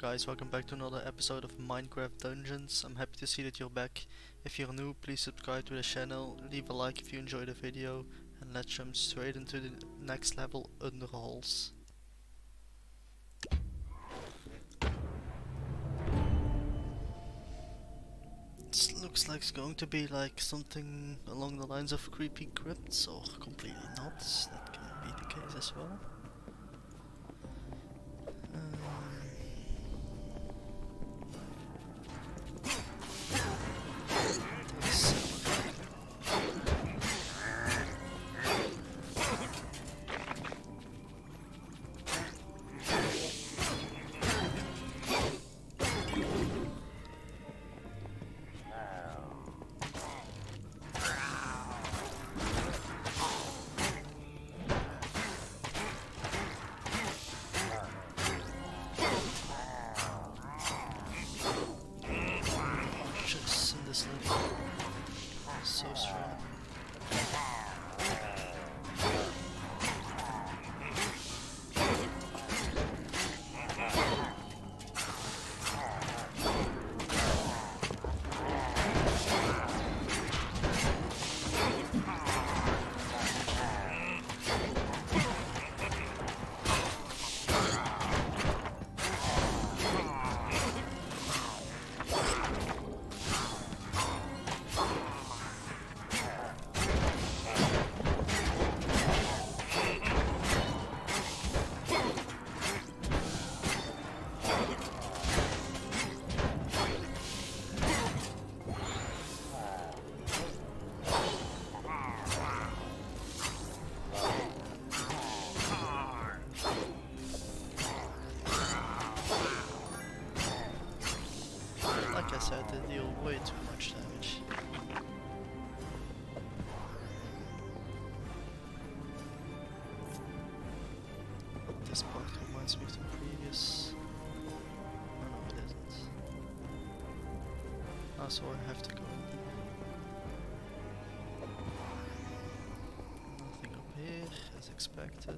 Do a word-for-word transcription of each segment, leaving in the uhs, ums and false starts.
guys, welcome back to another episode of Minecraft Dungeons. I'm happy to see that you're back. If you're new, please subscribe to the channel, leave a like if you enjoy the video, and let's jump straight into the next level, Underhalls. This looks like it's going to be like something along the lines of creepy crypts, or completely not. That can be the case as well. So strong. I had to deal way too much damage. This part reminds me of the previous. Oh no, it isn't. Ah, so I have to go. Nothing up here, as expected.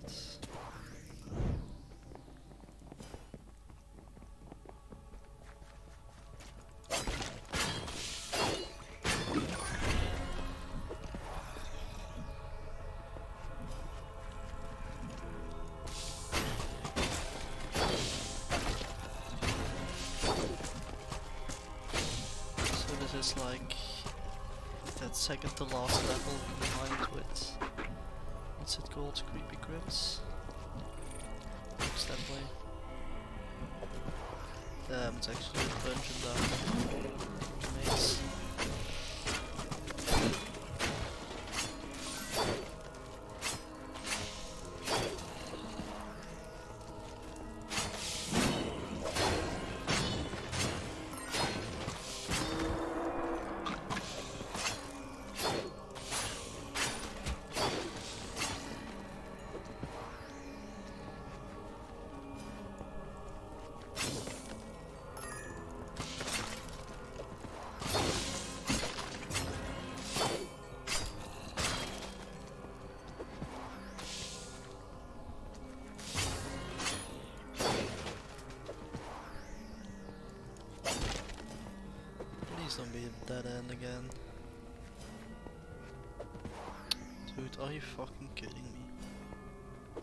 It's like that second to last level combined with, what's it called, creepy crypts? Looks that way. Damn, it's actually a dungeon down there. Nice. Don't be at that end again. Dude, are you fucking kidding me?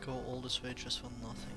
Go all this way just for nothing.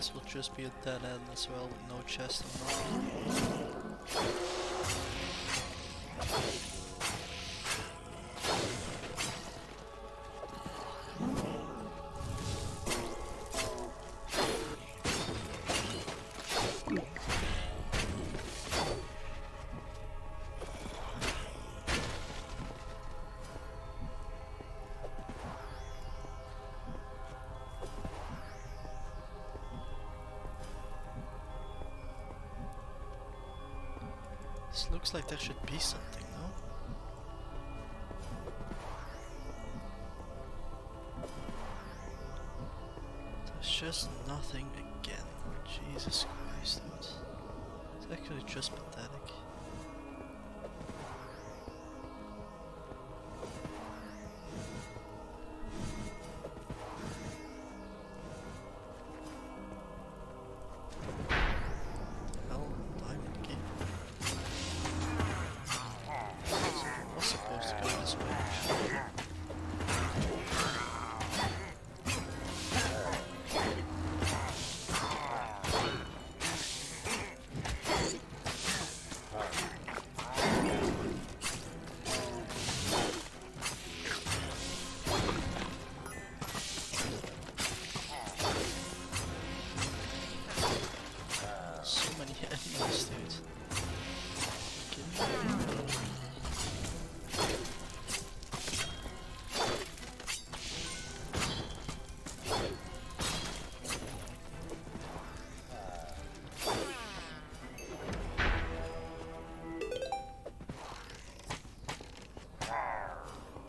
this will just be a dead end as well, with no chest and nothing. This looks like there should be something, no? There's just nothing again. Jesus Christ, dude. It's actually just pathetic.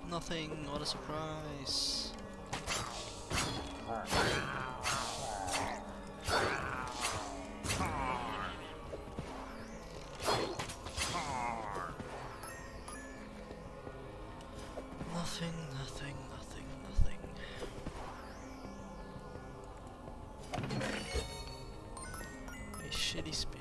Nothing, what a surprise. Nothing, nothing, nothing, nothing. A shitty spear.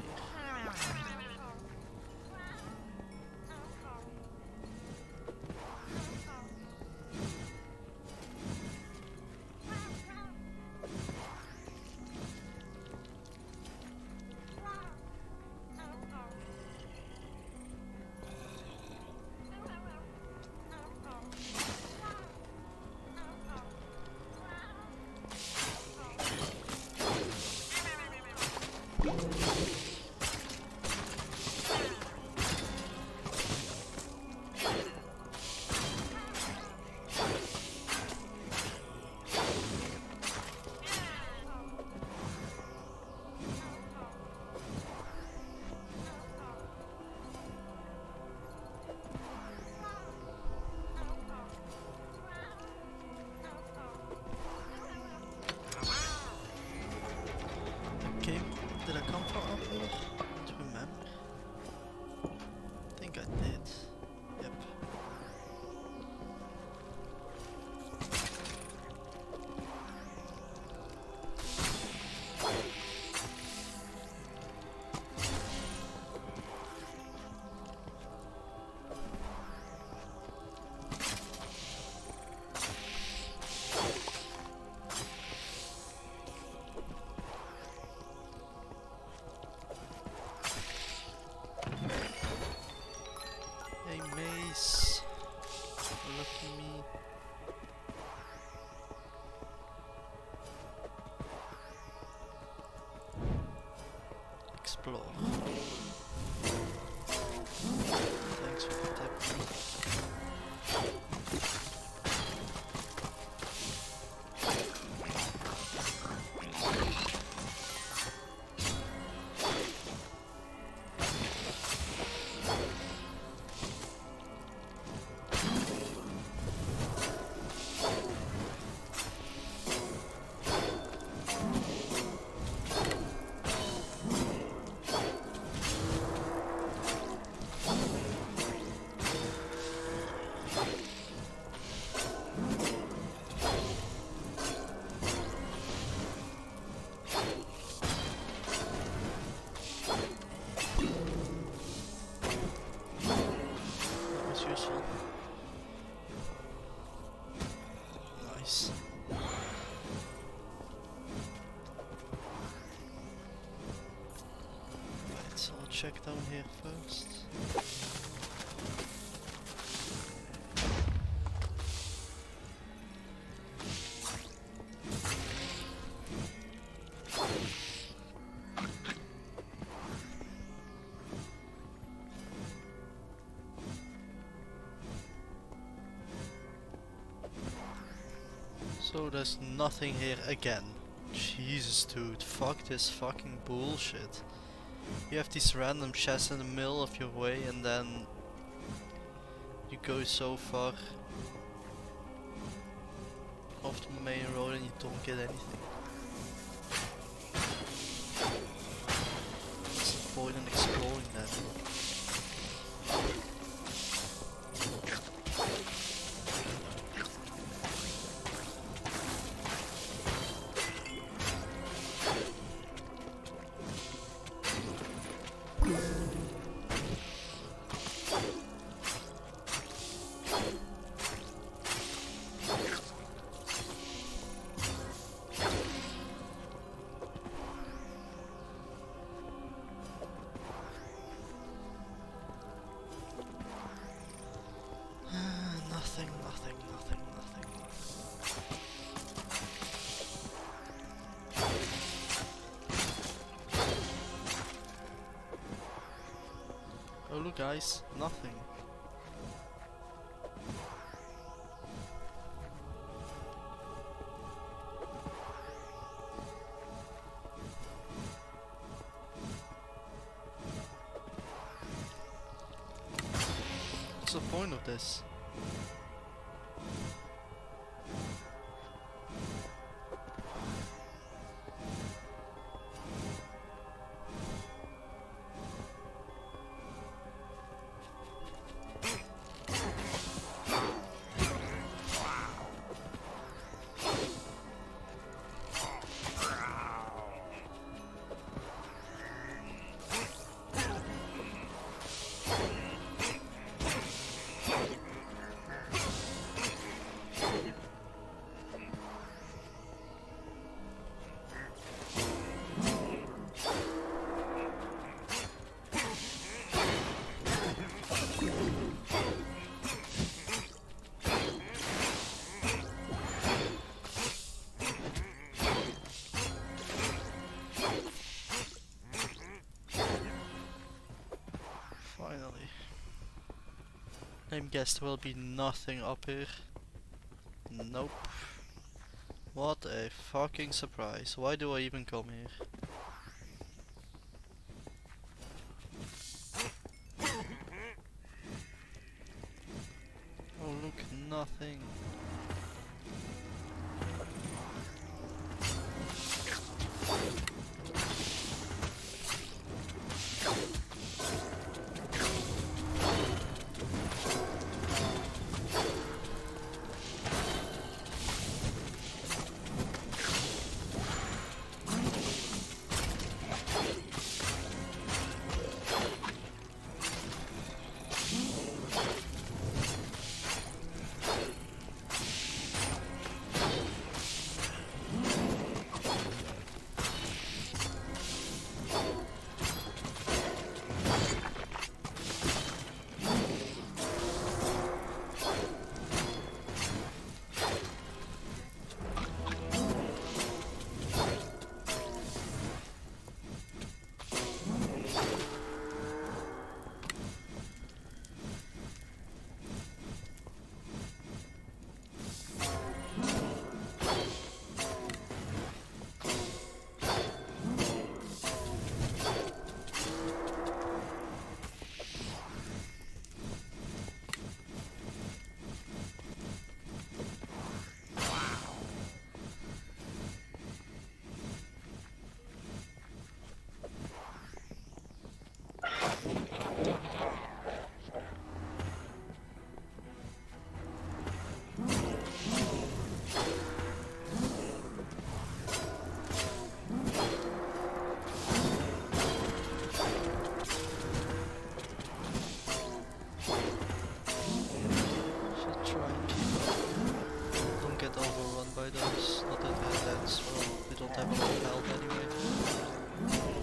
Explore. Thanks for the check down here first. So there's nothing here again. Jesus, dude, fuck this fucking bullshit. You have these random chests in the middle of your way and then you go so far off the main road and you don't get anything. What's the point in exploring that? Guys, nothing. What's the point of this? I guess there will be nothing up here. Nope. What a fucking surprise. Why do I even come here? Oh look, nothing. They don't have a lot of health anyway.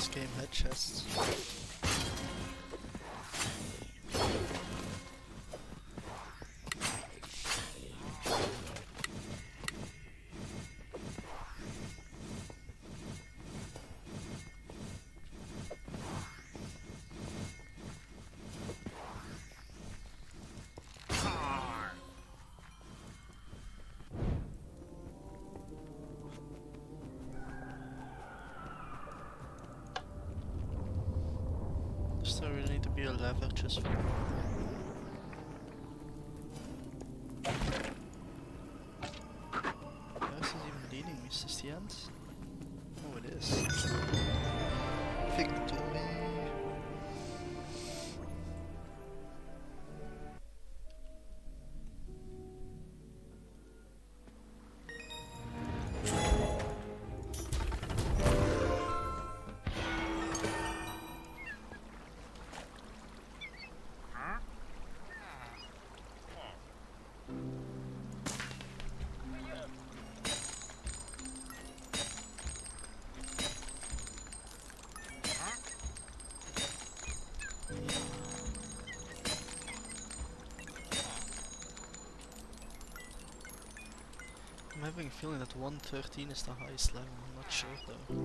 this game had chests. So we need to be a lever just for this is even leading me, is this the end? Oh it is. Victory. I'm having a feeling that one thirteen is the highest level, I'm not sure though.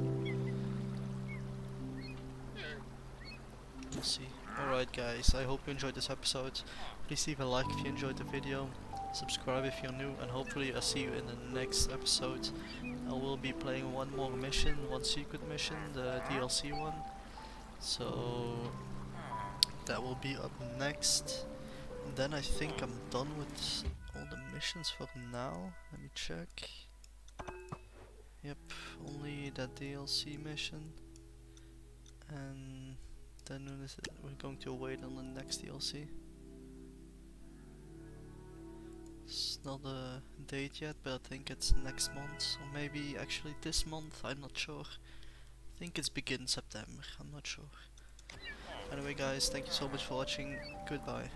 We'll see. Alright guys, I hope you enjoyed this episode. Please leave a like if you enjoyed the video, subscribe if you're new, and hopefully I'll see you in the next episode. I will be playing one more mission, one secret mission, the D L C one. So that will be up next. And then I think I'm done with all the missions for now. Let me check. Yep, only that D L C mission. And then we're going to wait on the next D L C. It's not a date yet, but I think it's next month. Or maybe actually this month, I'm not sure. I think it's beginning September, I'm not sure. Anyway guys, thank you so much for watching. Goodbye.